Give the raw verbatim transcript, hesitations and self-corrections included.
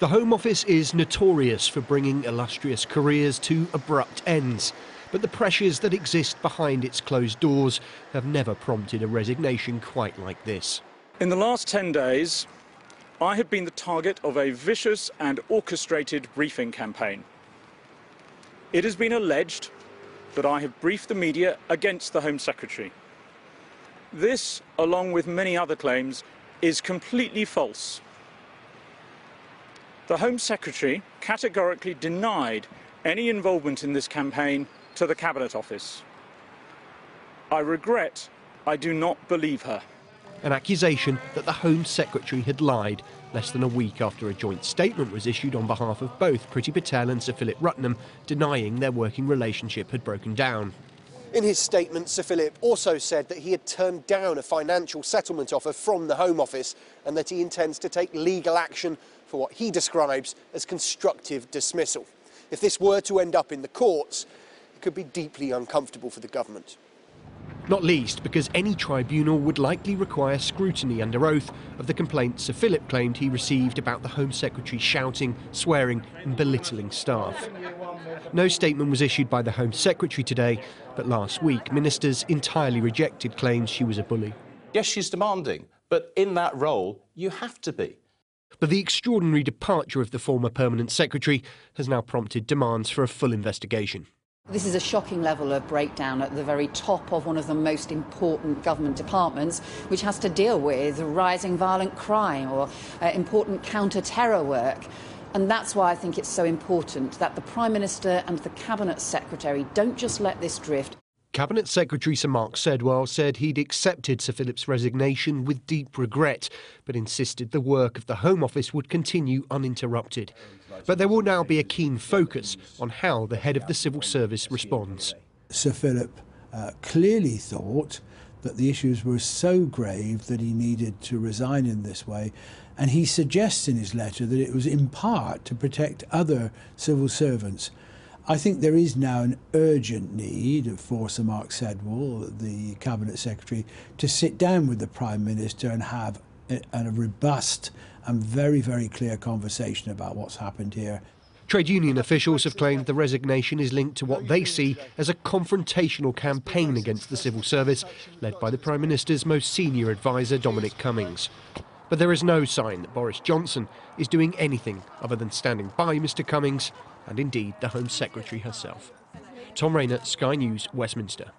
The Home Office is notorious for bringing illustrious careers to abrupt ends, but the pressures that exist behind its closed doors have never prompted a resignation quite like this. In the last ten days, I have been the target of a vicious and orchestrated briefing campaign. It has been alleged that I have briefed the media against the Home Secretary. This, along with many other claims, is completely false. The Home Secretary categorically denied any involvement in this campaign to the Cabinet Office. I regret I do not believe her. An accusation that the Home Secretary had lied less than a week after a joint statement was issued on behalf of both Priti Patel and Sir Philip Rutnam, denying their working relationship had broken down. In his statement, Sir Philip also said that he had turned down a financial settlement offer from the Home Office and that he intends to take legal action for what he describes as constructive dismissal. If this were to end up in the courts, it could be deeply uncomfortable for the government. Not least because any tribunal would likely require scrutiny under oath of the complaints Sir Philip claimed he received about the Home Secretary shouting, swearing and belittling staff. No statement was issued by the Home Secretary today, but last week ministers entirely rejected claims she was a bully. Yes, she's demanding, but in that role you have to be. But the extraordinary departure of the former Permanent Secretary has now prompted demands for a full investigation. This is a shocking level of breakdown at the very top of one of the most important government departments, which has to deal with rising violent crime or uh, important counter-terror work. And that's why I think it's so important that the Prime Minister and the Cabinet Secretary don't just let this drift. Cabinet Secretary Sir Mark Sedwell said he'd accepted Sir Philip's resignation with deep regret, but insisted the work of the Home Office would continue uninterrupted. But there will now be a keen focus on how the head of the civil service responds. Sir Philip uh, clearly thought that the issues were so grave that he needed to resign in this way, and he suggests in his letter that it was in part to protect other civil servants. I think there is now an urgent need for Sir Mark Sedwell, the Cabinet Secretary, to sit down with the Prime Minister and have a, a robust and very, very clear conversation about what's happened here. Trade union officials have claimed the resignation is linked to what they see as a confrontational campaign against the civil service, led by the Prime Minister's most senior adviser, Dominic Cummings. But there is no sign that Boris Johnson is doing anything other than standing by Mr Cummings and indeed the Home Secretary herself. Tom Rayner, Sky News, Westminster.